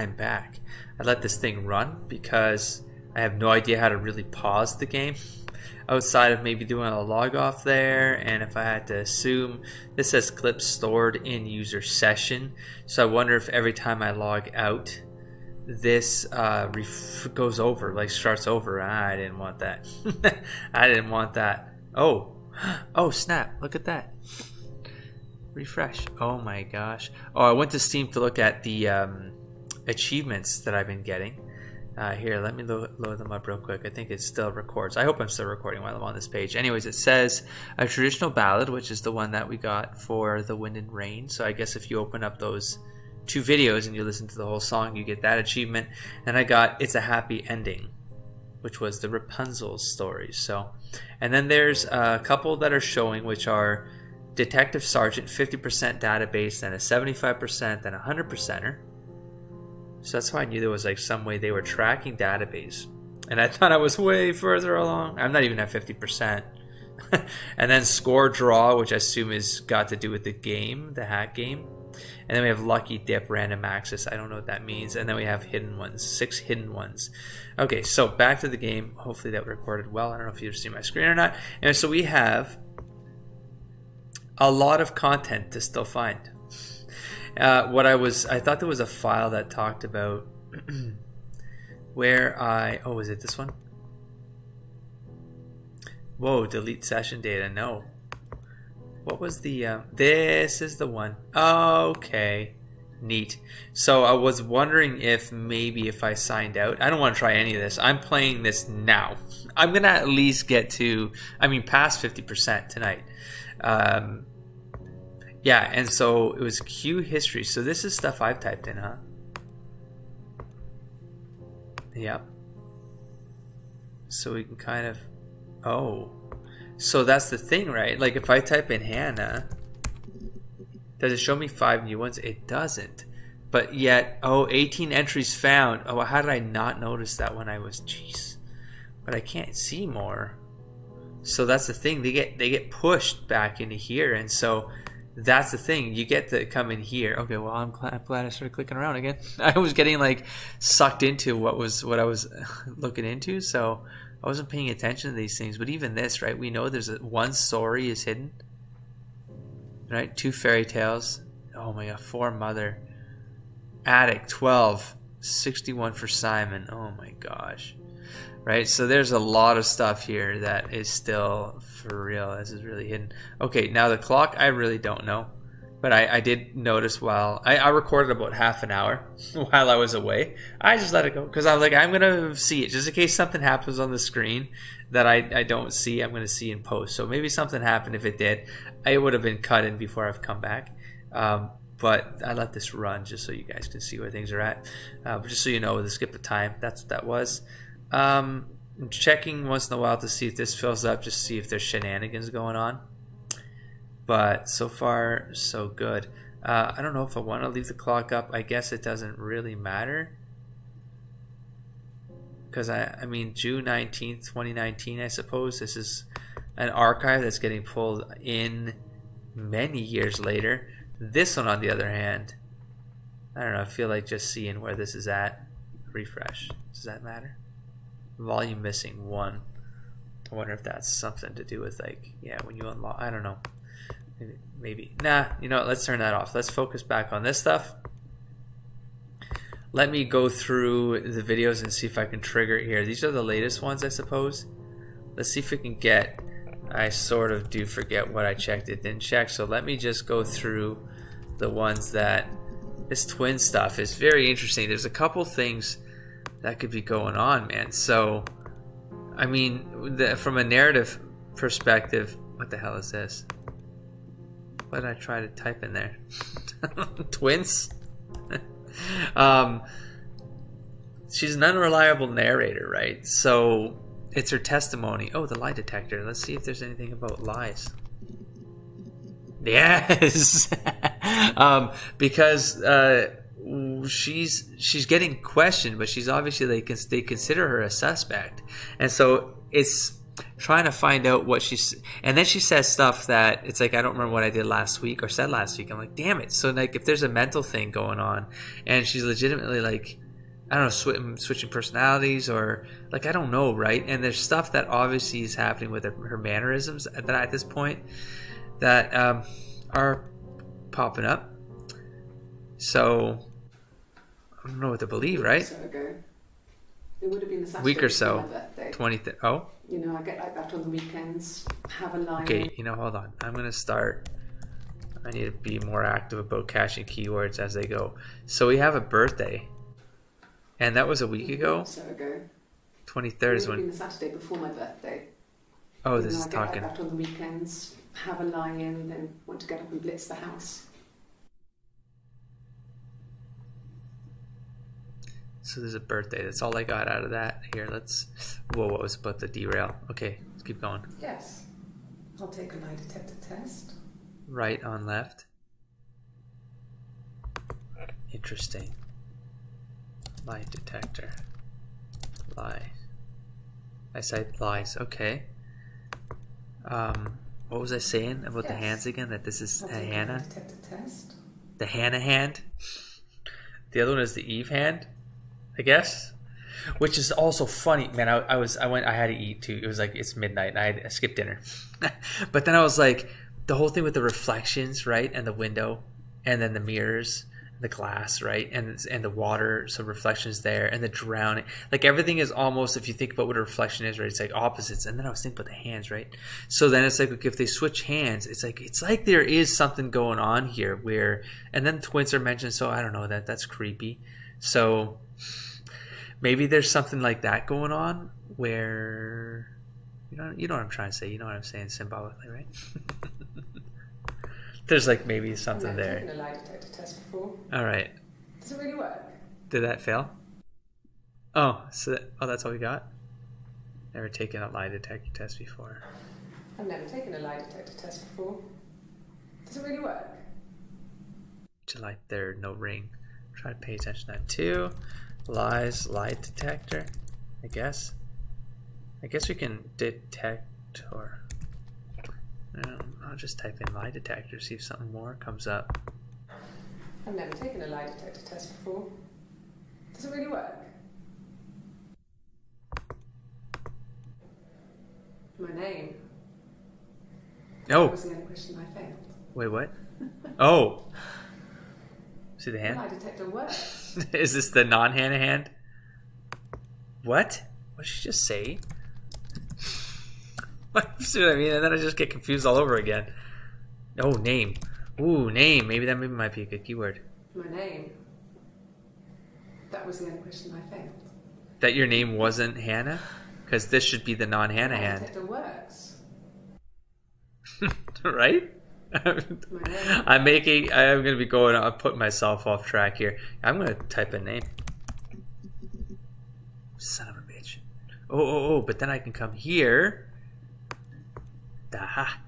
I'm back. I let this thing run because I have no idea how to really pause the game outside of maybe doing a log off there, and if I had to assume this has clips stored in user session, so I wonder if every time I log out this goes over, like starts over. I didn't want that. I didn't want that. Oh snap, look at that. Refresh. Oh my gosh. Oh, I went to Steam to look at the achievements that I've been getting. Here, let me load them up real quick. I think it still records. I hope I'm still recording while I'm on this page. Anyways, it says a traditional ballad, which is the one that we got for The Wind and Rain. So I guess if you open up those two videos and you listen to the whole song, you get that achievement. And I got It's a Happy Ending, which was the Rapunzel story. So, and then there's a couple that are showing, which are Detective Sergeant, 50% database, then a 75%, then a 100%er. So that's why I knew there was like some way they were tracking database. And I thought I was way further along. I'm not even at 50%. And then Score Draw, which I assume is got to do with the game, the hack game. And then we have Lucky Dip, Random Access. I don't know what that means. And then we have Hidden Ones, 6 Hidden Ones. Okay, so back to the game. Hopefully that recorded well. I don't know if you've seen my screen or not. And so we have a lot of content to still find. I thought there was a file that talked about where I, oh, is it this one? Whoa, delete session data, no. What was the, this is the one. Okay, neat. So I was wondering if maybe if I signed out, I don't want to try any of this. I'm playing this now. I'm going to at least get to, I mean, past 50% tonight. Yeah, and so it was Q history. So this is stuff I've typed in, huh? Yep. So we can kind of, oh. So that's the thing, right? Like if I type in Hannah, does it show me 5 new ones? It doesn't. But yet, oh, 18 entries found. Oh, how did I not notice that when I was, jeez. But I can't see more. So that's the thing. They get pushed back into here, and so that's the thing. You get to come in here. Okay, well, I'm glad I started clicking around again. I was getting like sucked into what I was looking into, so I wasn't paying attention to these things. But even this, right? We know there's one story is hidden, right? 2 fairy tales. Oh my God, 4 mother. Attic 12, 61 for Simon. Oh my gosh, right? So there's a lot of stuff here that is still. For real, this is really hidden. Okay, now the clock, I really don't know. But I did notice while, I recorded about half an hour while I was away. I just let it go because I was like, I'm going to see it. Just in case something happens on the screen that I don't see, I'm going to see in post. So maybe something happened. If it did, it would have been cut in before I've come back. But I let this run just so you guys can see where things are at. But just so you know, the skip of time, that's what that was. I'm checking once in a while to see if this fills up, just see if there's shenanigans going on. But so far, so good. I don't know if I want to leave the clock up. I guess it doesn't really matter. Because, I mean, June 19th, 2019, I suppose. This is an archive that's getting pulled in many years later. This one, on the other hand, I don't know. I feel like just seeing where this is at. Refresh. Does that matter? Volume missing 1. I wonder if that's something to do with like, yeah, when you unlock, I don't know. Maybe. Nah, you know what, let's turn that off. Let's focus back on this stuff. Let me go through the videos and see if I can trigger it here. These are the latest ones, I suppose. Let's see if we can get, I sort of do forget what I checked. It didn't check, so let me just go through the ones that, this twin stuff is very interesting. There's a couple things that could be going on, man. So, I mean, from a narrative perspective, what the hell is this? What did I try to type in there? Twins? She's an unreliable narrator, right? So it's her testimony. Oh, the lie detector. Let's see if there's anything about lies. Yes! Because... she's getting questioned, but she's obviously, they consider her a suspect, and so it's trying to find out what she's, and then she says stuff that it's like, I don't remember what I did last week or said last week. I'm like, damn it. So like, if there's a mental thing going on and she's legitimately like, I don't know, switching personalities or like, I don't know, right? And there's stuff that obviously is happening with her mannerisms at this point that are popping up. So I don't know what to believe, right? It would have been the week or so, 20th. Oh, you know, I get like that on the weekends. Have a line. Okay, you know, hold on. I'm gonna start. I need to be more active about caching keywords as they go. So we have a birthday, and that was a week ago. So ago, 23rd is when. The Saturday before my birthday. Oh, this is talking. Like that on the weekends. Have a lie in, then want to get up and blitz the house. So there's a birthday. That's all I got out of that. Here, let's... Whoa, what was about the derail? Okay, let's keep going. Yes. I'll take a lie detector test. Right on left. Interesting. Lie detector. Lie. I said lies. Okay. What was I saying about the hands again? That this is a Hannah? Lie detector test. The Hannah hand? The other one is the Eve hand? I guess, which is also funny, man. I had to eat too. It was like it's midnight. And I skipped dinner, but then I was like, the whole thing with the reflections, right, and the window, and then the mirrors, the glass, right, and the water. So reflections there, and the drowning. Like everything is almost, if you think about what a reflection is, right, it's like opposites. And then I was thinking about the hands, right. So then it's like, okay, if they switch hands, it's like there is something going on here. Where and then twins are mentioned. So I don't know, that's creepy. So maybe there's something like that going on where you know what I'm trying to say. You know what I'm saying symbolically, right? There's like maybe something there. I've taken a lie detector test before. All right. Does it really work? Did that fail? Oh, that's all we got. Never taken a lie detector test before. I've never taken a lie detector test before. Does it really work? July 3rd, no ring. Try to pay attention to that too. Lies, lie detector, I guess. I guess we can detect, or I'll just type in lie detector, see if something more comes up. I've never taken a lie detector test before. Does it really work? My name. No. That was the only question I failed. Wait, what? Oh. See the hand? Lie detector works. Is this the non-Hannah hand? What? What did she just say? See what I mean? And then I just get confused all over again. Oh, name. Ooh, name. Maybe that might be a good keyword. My name. That was the only question I failed. That your name wasn't Hannah? Because this should be the non-Hannah hand. Lie detector works. Right? I'm going to be going, I'll put myself off track here. I'm going to type a name. Son of a bitch. Oh, but then I can come here. Aha.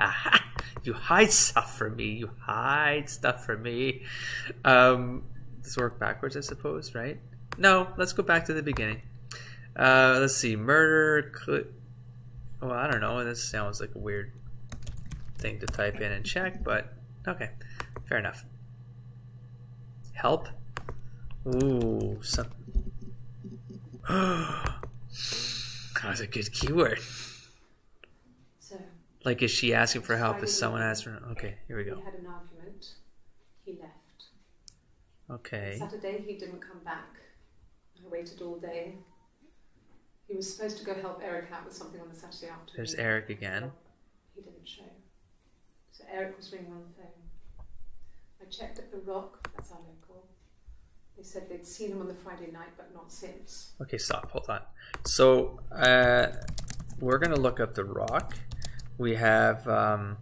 Aha. You hide stuff from me. You hide stuff from me. Let's work backwards, I suppose, right? No, let's go back to the beginning. Let's see. Murder. Well, I don't know. This sounds like a weird thing to type in and check, but okay, fair enough. Help. Ooh, something. That was a good keyword. So, like, is she asking for help? Is someone asking? Okay, here we go. He had an argument. He left. Okay. Saturday he didn't come back. I waited all day. He was supposed to go help Eric out with something on the Saturday afternoon. There's Eric again. He didn't show. So Eric was ringing on the phone. I checked at The Rock, that's our local. They said they'd seen him on the Friday night, but not since. Okay, stop, hold on. So we're going to look up The Rock. We have, I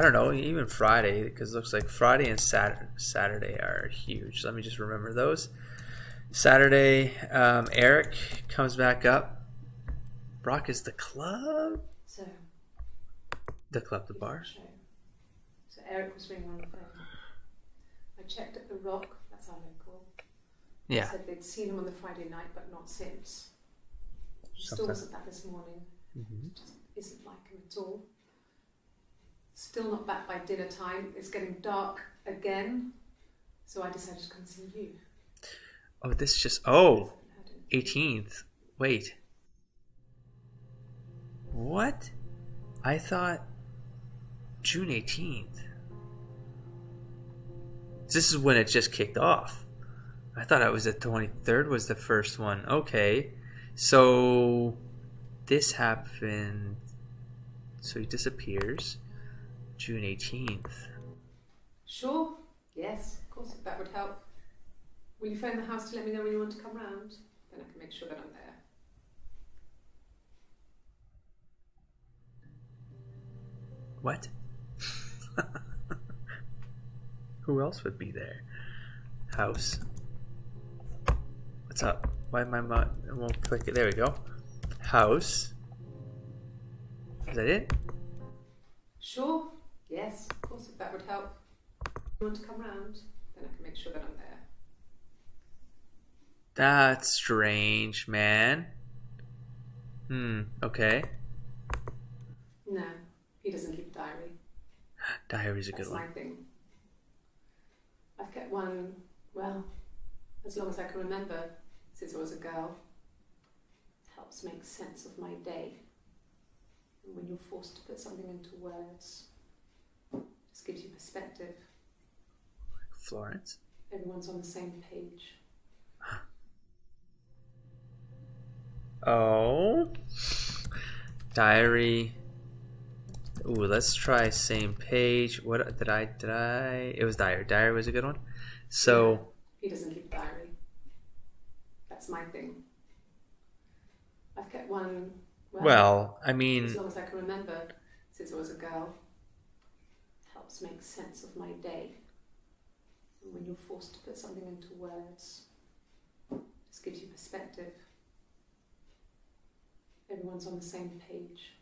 don't know, even Friday, because it looks like Friday and Saturday are huge. Let me just remember those. Saturday, Eric comes back up. Rock is the club? So. The club, the bar? So Eric was ringing on the phone. I checked at The Rock, that's our local. Yeah. They said they'd seen him on the Friday night, but not since. She still wasn't back this morning. Mm-hmm. Just isn't like him at all. Still not back by dinner time. It's getting dark again. So I decided to come see you. Oh, this is just... Oh! 18th. Wait. What? I thought... June 18th. This is when it just kicked off. I thought it was the 23rd was the first one. Okay. So... This happened... So he disappears. June 18th. Sure. Yes, of course, if that would help. Will you phone the house to let me know when you want to come round? Then I can make sure that I'm there. What? Who else would be there? House. What's up? Why my mom won't click it? There we go. House. Is that it? Sure. Yes, of course, if that would help. You want to come round? Then I can make sure that I'm there. That's strange, man. Okay. No, he doesn't keep a diary. Diary's a good one. That's my thing. I've kept one, well, as long as I can remember, since I was a girl. It helps make sense of my day. And when you're forced to put something into words, it just gives you perspective. Florence? Everyone's on the same page. Oh. Diary. Ooh, let's try same page. What did I? It was diary. Diary was a good one. So. He doesn't keep diary. That's my thing. I've kept one. Well, I mean. As long as I can remember, since I was a girl. It helps make sense of my day. And when you're forced to put something into words, it just gives you perspective. Everyone's on the same page.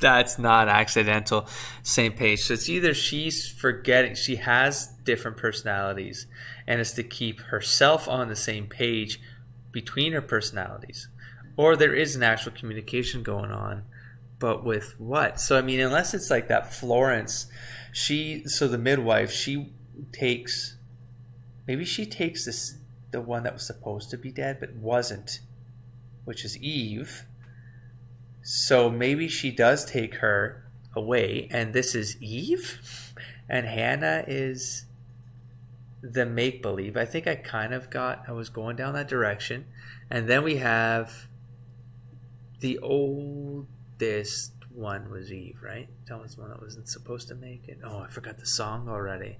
That's not accidental. Same page. So it's either she's forgetting, she has different personalities, and it's to keep herself on the same page between her personalities, or there is an actual communication going on. But with what? So I mean, unless it's like that Florence, so the midwife, maybe she takes this, the one that was supposed to be dead but wasn't, which is Eve. So maybe she does take her away, and this is Eve, and Hannah is the make-believe. I think I kind of got, I was going down that direction. And then we have the oldest one was Eve, right? That was one that wasn't supposed to make it. Oh, I forgot the song already.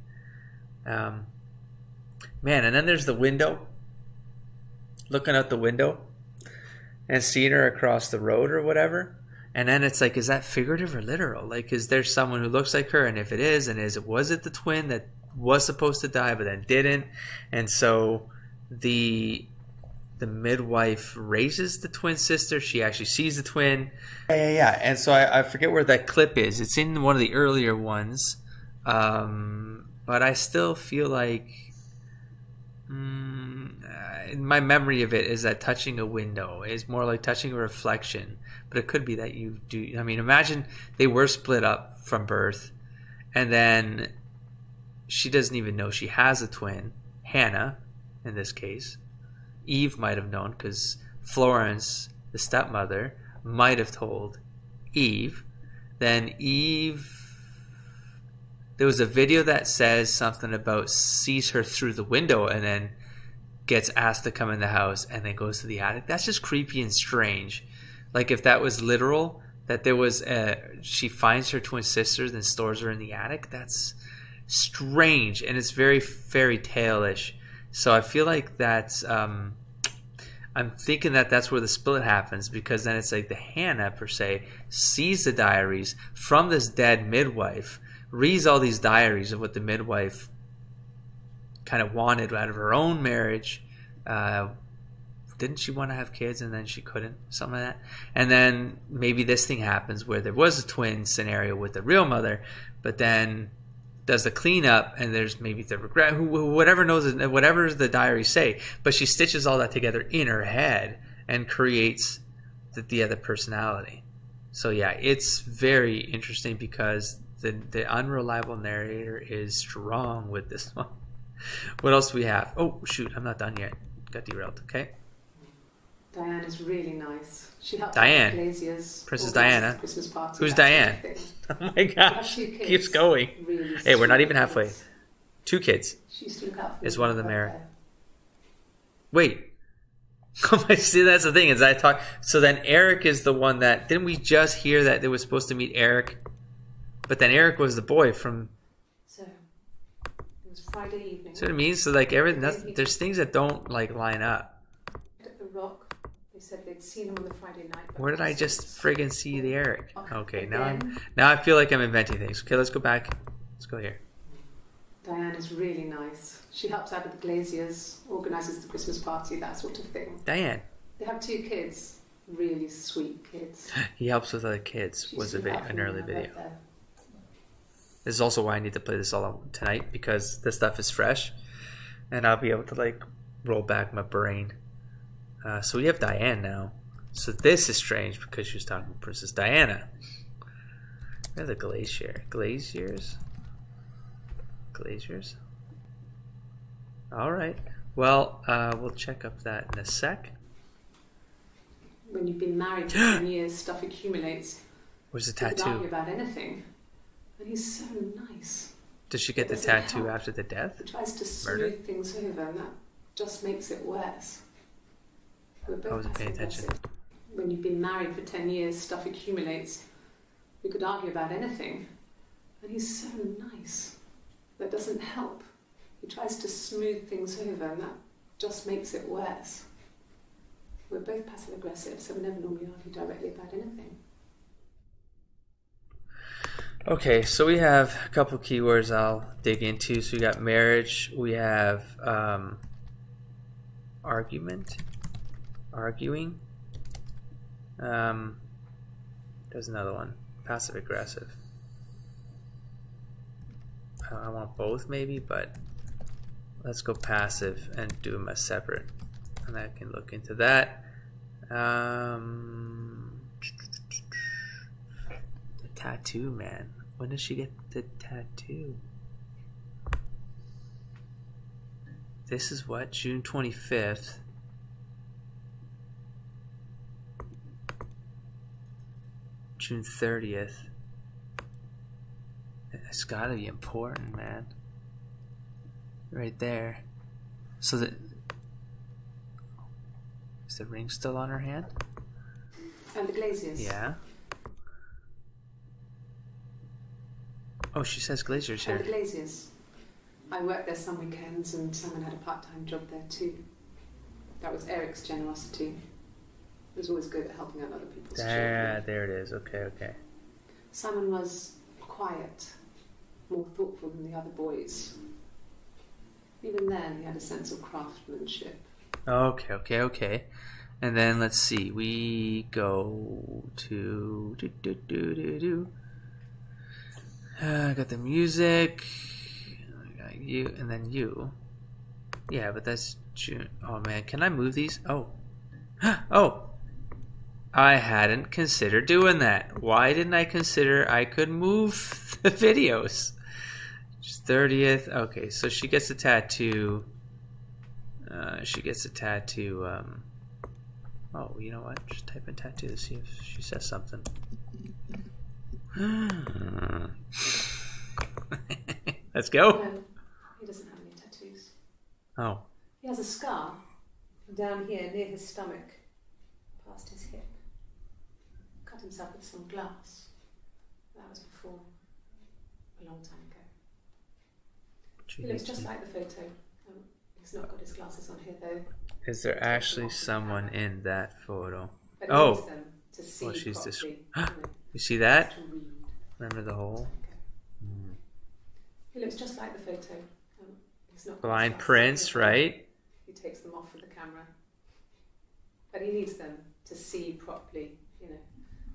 Man, and then there's the window. Looking out the window and seeing her across the road or whatever. And then it's like, is that figurative or literal? Like, is there someone who looks like her? And if it is, was it the twin that was supposed to die but then didn't? And so the midwife raises the twin sister. She actually sees the twin. Yeah. And so I forget where that clip is. It's in one of the earlier ones. But I still feel like my memory of it is that touching a window is more like touching a reflection. But it could be that you do. I mean, imagine they were split up from birth, and then she doesn't even know she has a twin. Hannah, in this case. Eve might have known, because Florence, the stepmother, might have told Eve. Then Eve, there was a video that says something about sees her through the window and then gets asked to come in the house and then goes to the attic. That's just creepy and strange. Like, if that was literal, that there was she finds her twin sister, then stores her in the attic, that's strange, and it's very fairy tale-ish. So I feel like that's, I'm thinking that that's where the split happens, because then it's like the Hannah, per se, sees the diaries from this dead midwife, reads all these diaries of what the midwife kind of wanted out of her own marriage. Didn't she want to have kids and then she couldn't? Something like that. And then maybe this thing happens where there was a twin scenario with the real mother, but then does the cleanup, and there's maybe the regret, whatever knows, whatever the diaries say, but she stitches all that together in her head and creates the other personality. So yeah, it's very interesting because the unreliable narrator is strong with this one. What else do we have? Oh shoot, I'm not done yet. Got derailed. Okay. Diane is really nice. She helped Diane, Princess Diana. Christmas party. Who's Diane? Oh my gosh, keeps going. Really, hey, we're not even halfway. Kids. 2 kids. She's is one of them Eric. Wait. See, that's the thing. Is I talk. So then Eric is the one that didn't we just hear that they were supposed to meet Eric, but then Eric was the boy from. So it was Friday evening. So what I mean, so like everything. There's things that don't like line up. At the Rock. They said they'd seen him on the Friday night. Where did I just friggin' see the Eric? Okay, now I feel like I'm inventing things. Okay, let's go back. Let's go here. Diane is really nice. She helps out with the glaziers, organizes the Christmas party, that sort of thing. Diane. They have 2 kids. Really sweet kids. He helps with other kids. Was an early video. This is also why I need to play this all tonight, because this stuff is fresh, and I'll be able to like roll back my brain. So we have Diane now. So this is strange because she was talking to Princess Diana. They're the glacier. Glaciers. All right. Well, we'll check up that in a sec. When you've been married for 10 years, stuff accumulates. Where's the tattoo? About anything. And he's so nice. Does she get the tattoo after the death? He tries to smooth things over, and that just makes it worse. I wasn't paying attention. When you've been married for 10 years, stuff accumulates. We could argue about anything. And he's so nice. That doesn't help. He tries to smooth things over, and that just makes it worse. We're both passive-aggressive, so we never normally argue directly about anything. Okay, so we have a couple keywords I'll dig into. So we got marriage. We have arguing. There's another one. Passive aggressive. I want both maybe, but let's go passive and do them as separate. And I can look into that. The tattoo, man. When does she get the tattoo? This is what? June 25th. June 30th. It's gotta be important, man. Right there. So that is the ring still on her hand? And the glaziers. Yeah. Oh, she says glaziers here. And the glaziers. I worked there some weekends, and Simon had a part-time job there too. That was Eric's generosity. He was always good at helping out other people's children. There it is. Okay, okay. Simon was quiet, more thoughtful than the other boys. Even then, he had a sense of craftsmanship. Okay, okay, okay. And then let's see. We go to I got the music. I got you, and then you. Yeah, but that's June. Oh man, can I move these? Oh, oh. I hadn't considered doing that. Why didn't I consider I could move the videos? It's 30th. Okay, so she gets a tattoo. Oh, you know what? Just type in tattoo to see if she says something. Let's go. No, he doesn't have any tattoos. Oh. He has a scar down here near his stomach, past his hip. Cut himself with some glass. That was before, a long time ago. He looks just like the photo. He's not got his glasses on here though. Is there actually someone in that photo? But oh, to see she's just. You see that? Remember the hole? Mm. He looks just like the photo. He's not blind prints, right? He takes them off with the camera, but he needs them to see properly. You know,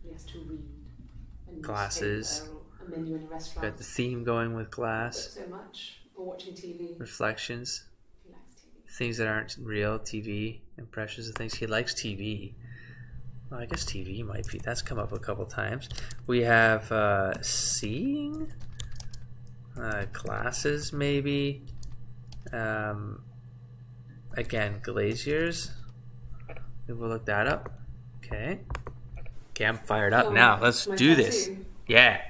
he has to read. Glasses. a menu in a restaurant. Got the theme going with glass. So much. Or watching TV. Reflections. He likes TV. Things that aren't real. TV. Impressions of things. He likes TV. Well, I guess TV might be. That's come up a couple times. We have seeing. Glasses, maybe. Again, glaciers. We'll look that up. Okay. Okay, I'm fired up now. Let's do this. Yeah.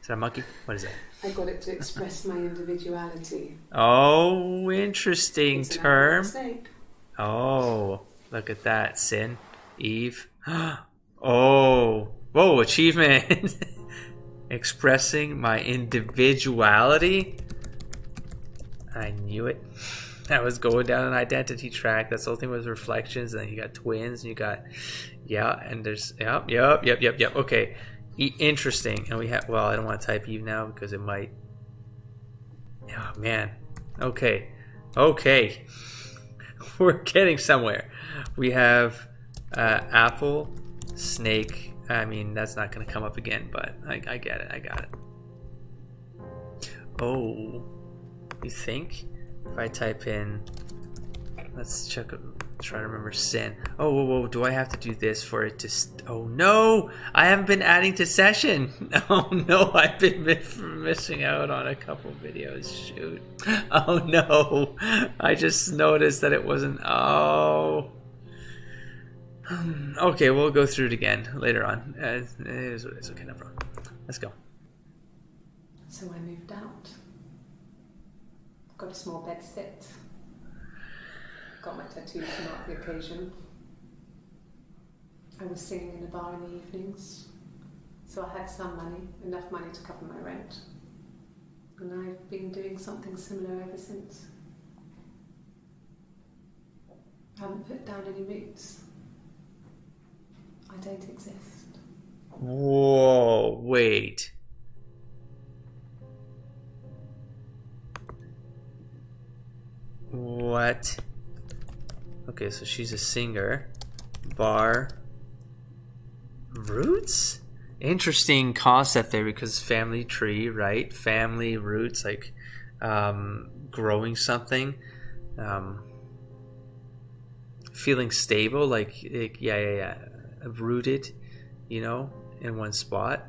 Is that a monkey? What is that? I got it to express my individuality. Oh, interesting term. Oh, look at that. Sin. Eve. Oh. Whoa, achievement. Expressing my individuality. I knew it. I was going down an identity track. That's the whole thing with reflections, and then you got twins, and you got, yeah, and there's, yep. Okay, interesting. And we have, well, I don't want to type Eve now because it might, oh man, okay. We're getting somewhere. We have apple, snake. I mean, that's not going to come up again, but I get it. I got it. Oh, you think? If I type in, let's check, try to remember sin. Oh, whoa, do I have to do this for it to, oh no, I haven't been adding to session. Oh no, I've been missing out on a couple videos, shoot. Oh no, I just noticed that it wasn't, oh. Okay, we'll go through it again later on. It's okay, no problem. Let's go. So I moved out. Got a small bed set. Got my tattoo to mark the occasion. I was singing in a bar in the evenings, so I had some money, enough money to cover my rent. And I've been doing something similar ever since. I haven't put down any roots. I don't exist. Whoa, wait. What? Okay, so she's a singer. Bar. Roots? Interesting concept there, because family tree, right? Family roots, like growing something. Feeling stable, like yeah. Rooted, you know, in one spot.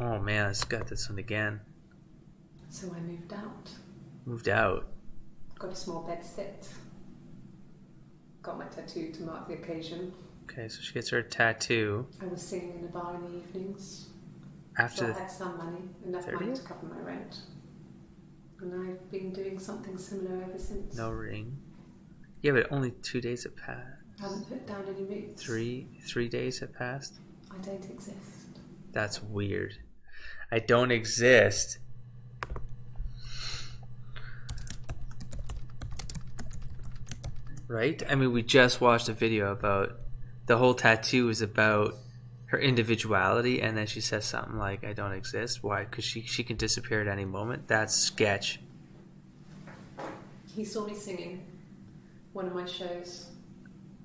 Oh man, it's got this one again. So I moved out. Moved out. Got a small bed set. Got my tattoo to mark the occasion. Okay, so she gets her tattoo. I was singing in a bar in the evenings. After so I had some money, enough 30? Money to cover my rent. And I've been doing something similar ever since. No ring. Yeah, but only 2 days have passed. I haven't put down any roots. Three days have passed. I don't exist. That's weird. I don't exist. Right? I mean, we just watched a video about the whole tattoo is about her individuality, and then she says something like, I don't exist. Why? Because she can disappear at any moment. That's sketch. He saw me singing one of my shows.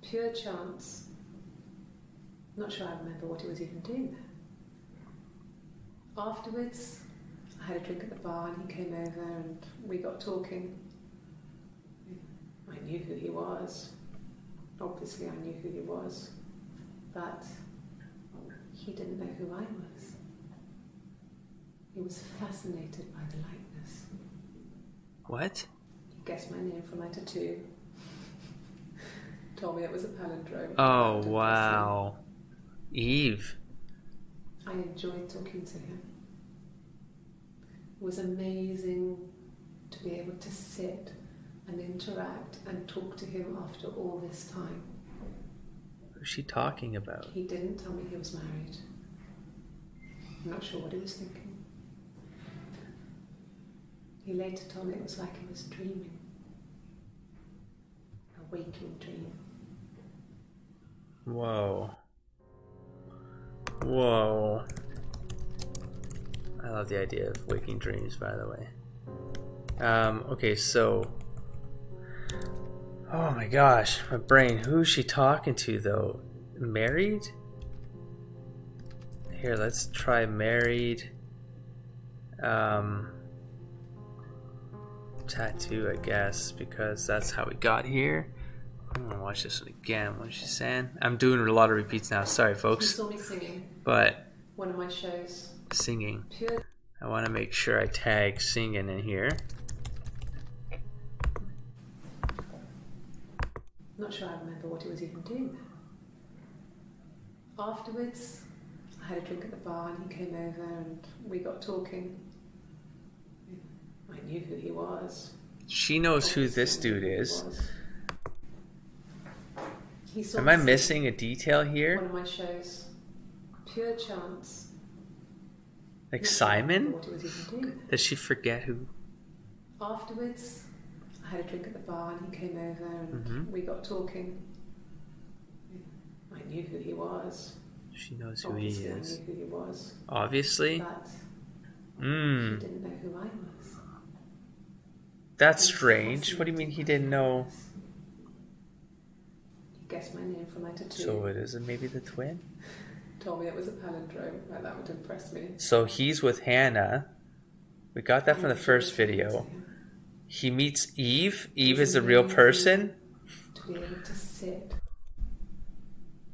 Pure chance. Not sure I remember what he was even doing there. Afterwards, I had a drink at the bar and he came over and we got talking. I knew who he was. Obviously, I knew who he was, but he didn't know who I was. He was fascinated by the likeness. What? He guessed my name from my tattoo. Told me it was a palindrome. Oh, wow. Eve. I enjoyed talking to him. It was amazing to be able to sit and interact and talk to him after all this time. Who's she talking about? He didn't tell me he was married. I'm not sure what he was thinking. He later told me it was like he was dreaming. A waking dream. Whoa. I love the idea of waking dreams, by the way. Okay, so, oh my gosh, my brain, who's she talking to though? Married? Here, let's try married. Tattoo, I guess, because that's how we got here. I'm gonna watch this one again. What is she saying? I'm doing a lot of repeats now. Sorry, folks. You saw me singing. But one of my shows. Singing. Pure. I want to make sure I tag singing in here. Not sure I remember what it was even doing. Afterwards, I had a drink at the bar and he came over and we got talking. I knew who he was. She knows who this dude is. Am I missing a detail here? One of my shows. Pure chance. Like Simon? Does she forget who? Afterwards, I had a drink at the bar and he came over and we got talking. I knew who he was. She knows who he is. I knew who he was. Obviously. But she didn't know who I was. That's strange. What do you mean he didn't know? He guessed my name from my tattoo. So it isn't maybe the twin? Told me it was a palindrome. Like, that would impress me. So he's with Hannah. We got that from the first video. He meets Eve. Eve is a real person. To be able to sit.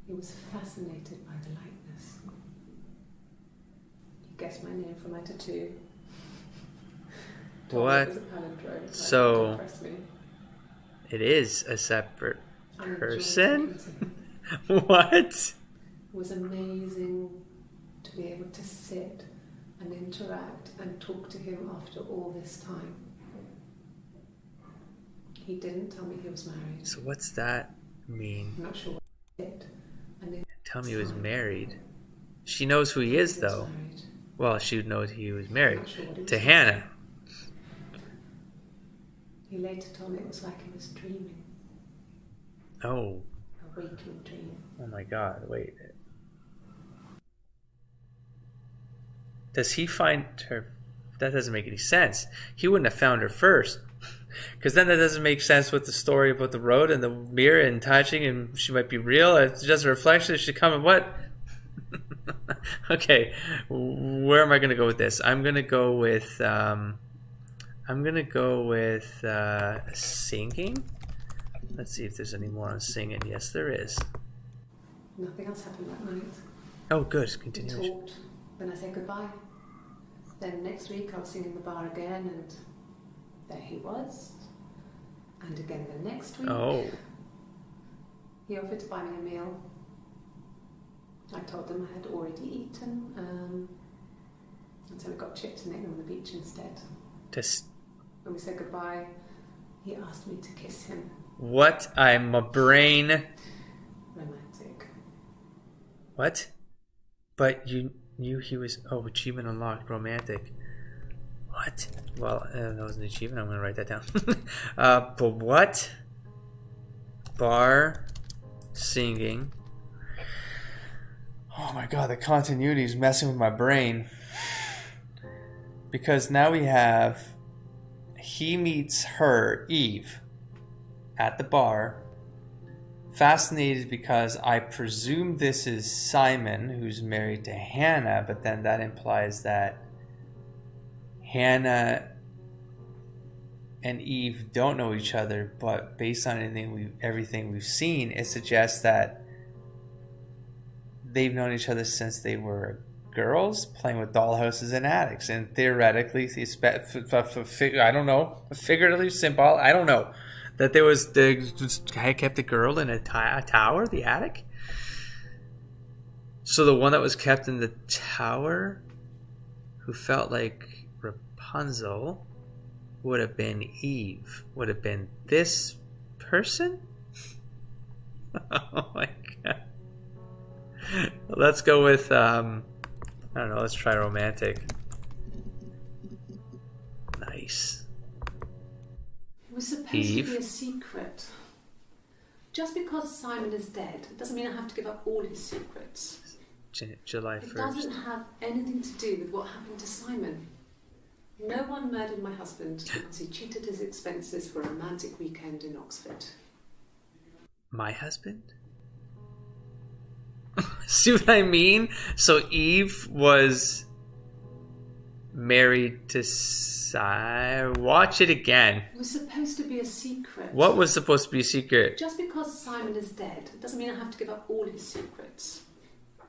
He was fascinated by the likeness. He guessed my name from my tattoo. Told what? It was a palindrome. Like, so that would impress me. It is a separate person? What? It was amazing to be able to sit and interact and talk to him after all this time. He didn't tell me he was married. So what's that mean? I'm not sure what he did. And tell me he was married. She knows who he is, though. Married. Well, she would know he was married. Sure he was to Hannah. He later told me it was like he was dreaming. Oh. A waking dream. Oh my God, wait. Does he find her? That doesn't make any sense. He wouldn't have found her first. Because then that doesn't make sense with the story about the road and the mirror and touching, and she might be real. It's just a reflection. She come and what? Okay, where am I going to go with this? I'm going to go with singing. Let's see if there's any more on singing. Yes, there is. Nothing else happened that night. Oh, good. Continuation. We talked. Then I said goodbye. Then next week I was singing in the bar again, and there he was. And again the next week. Oh. He offered to buy me a meal. I told him I had already eaten, and so we got chips and ate them on the beach instead. Just. When we said goodbye, he asked me to kiss him. What? I'm a brain. Romantic. What? But you knew he was... Oh, achievement unlocked. Romantic. What? Well, that was an achievement. I'm going to write that down. But what? Bar. Singing. Oh my God, the continuity is messing with my brain. Because now we have... He meets her, Eve, at the bar. Fascinated because I presume this is Simon, who's married to Hannah, but then that implies that Hannah and Eve don't know each other, but based on everything we've seen, it suggests that they've known each other since they were girls playing with dollhouses and attics, and theoretically, I don't know, figuratively, symbolic, I don't know. That there was the guy kept the girl in a tower, the attic. So the one that was kept in the tower, who felt like Rapunzel, would have been Eve. Would have been this person? Oh my God. Let's go with, I don't know, let's try romantic. Nice. It was supposed to be a secret. Just because Simon is dead doesn't mean I have to give up all his secrets. July 1st. It doesn't have anything to do with what happened to Simon. No one murdered my husband because he cheated his expenses for a romantic weekend in Oxford. My husband? See what I mean? So Eve was married to Simon. Watch it again. It was supposed to be a secret. What was supposed to be a secret? Just because Simon is dead, it doesn't mean I have to give up all his secrets.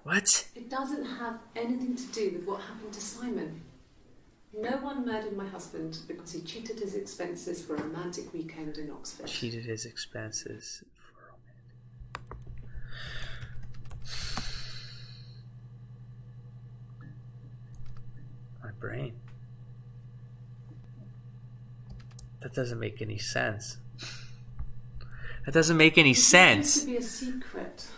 What? It doesn't have anything to do with what happened to Simon. No one murdered my husband because he cheated his expenses for a romantic weekend in Oxford. Cheated his expenses for a romantic. My brain. That doesn't make any sense. That doesn't make any sense. It used to be a secret.